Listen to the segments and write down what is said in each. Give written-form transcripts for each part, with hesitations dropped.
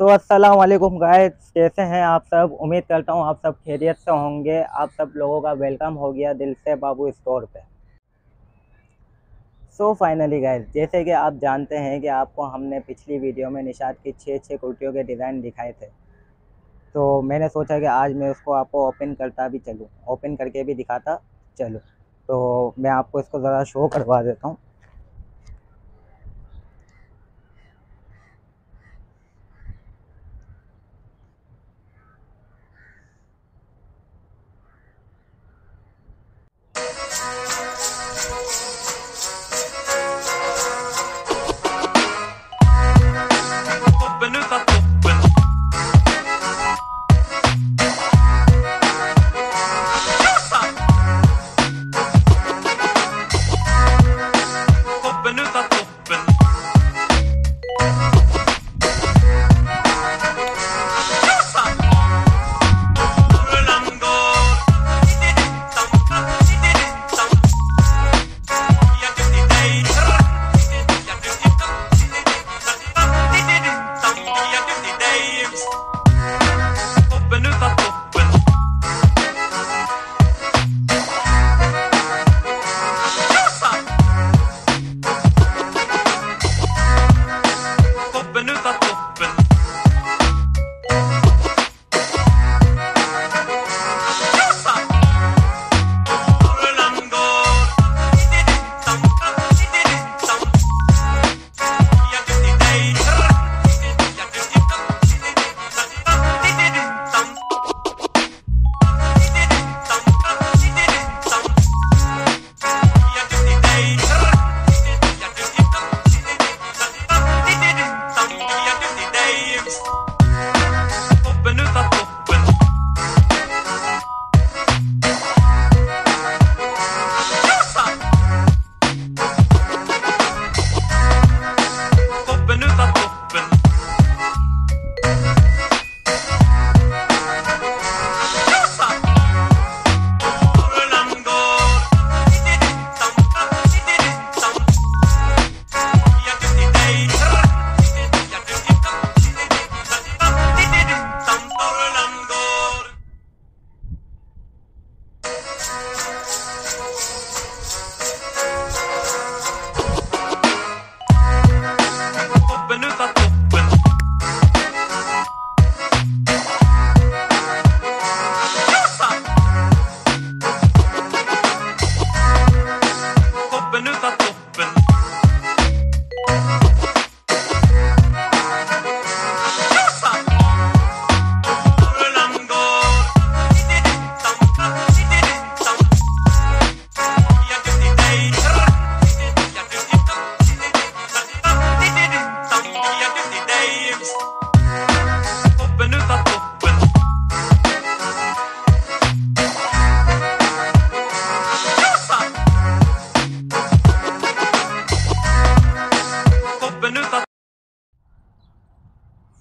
सो अस्सलाम वालेकुम गाइस, कैसे हैं आप सब। उम्मीद करता हूं आप सब खैरियत से होंगे। आप सब लोगों का वेलकम हो गया दिल से बाबू स्टोर पे। सो फाइनली गाइस, जैसे कि आप जानते हैं कि आपको हमने पिछली वीडियो में निशात की 6-6 कुर्तियों के डिज़ाइन दिखाए थे, तो मैंने सोचा कि आज मैं उसको आपको ओपन करके भी दिखाता चलूँ। तो मैं आपको इसको ज़रा शो करवा देता हूँ।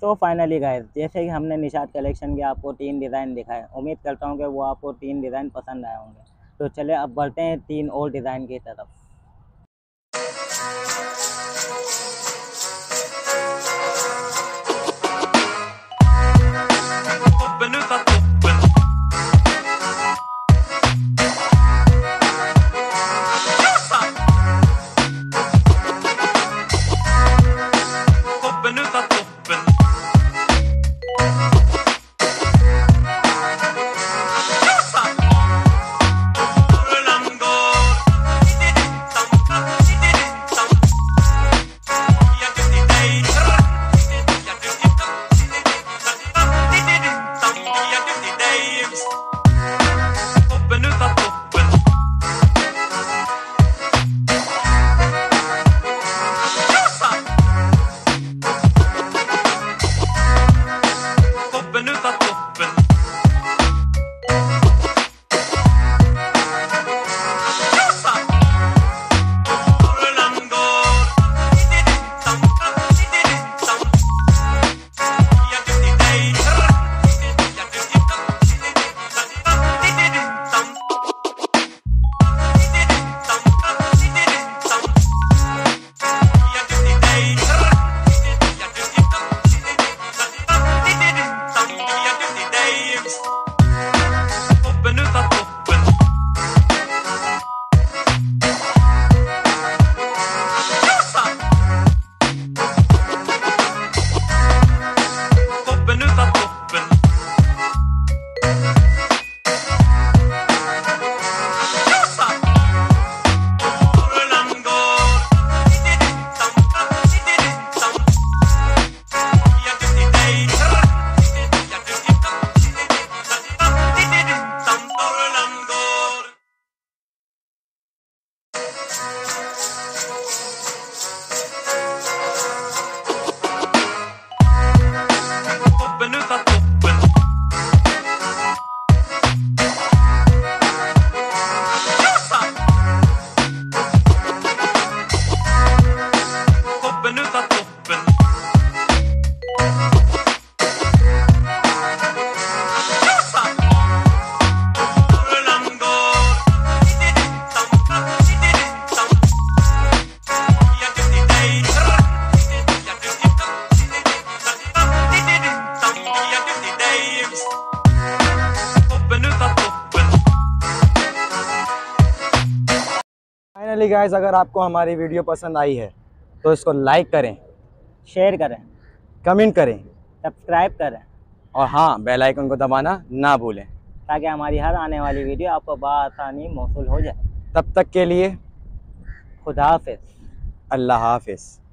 तो फाइनली गाइस, जैसे कि हमने निशात कलेक्शन के आपको 3 डिज़ाइन दिखाए, उम्मीद करता हूं कि वो आपको 3 डिज़ाइन पसंद आए होंगे। तो चले अब बढ़ते हैं 3 और डिज़ाइन की तरफ। फाइनली गाइस, अगर आपको हमारी वीडियो पसंद आई है तो इसको लाइक करें, शेयर करें, कमेंट करें, सब्सक्राइब करें और हाँ, बेल आइकन को दबाना ना भूलें ताकि हमारी हर आने वाली वीडियो आपको बआसानी मौसूल हो जाए। तब तक के लिए खुदा हाफिज़, अल्लाह हाफिज़।